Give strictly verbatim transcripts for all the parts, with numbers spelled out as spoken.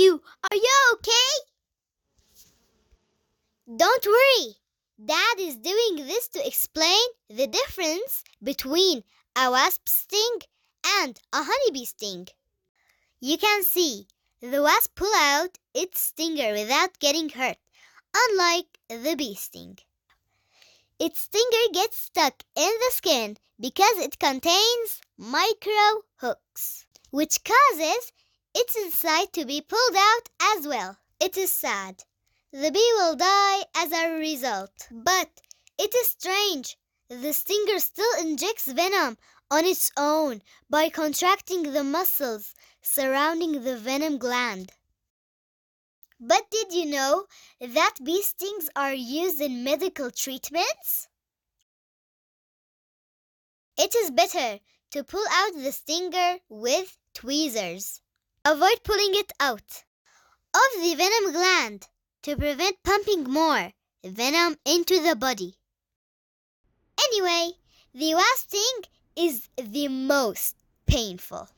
you. Are you okay? Don't worry. Dad is doing this to explain the difference between a wasp sting and a honeybee sting. You can see the wasp pull out its stinger without getting hurt, unlike the bee sting. Its stinger gets stuck in the skin because it contains micro hooks, which causes its inside to be pulled out as well. It is sad. The bee will die as a result. But it is strange. The stinger still injects venom on its own by contracting the muscles surrounding the venom gland. But did you know that bee stings are used in medical treatments? It is better to pull out the stinger with tweezers. Avoid pulling it out of the venom gland to prevent pumping more venom into the body. Anyway, the wasp sting is the most painful.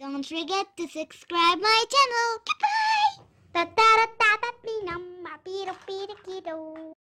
Don't forget to subscribe my channel. Goodbye!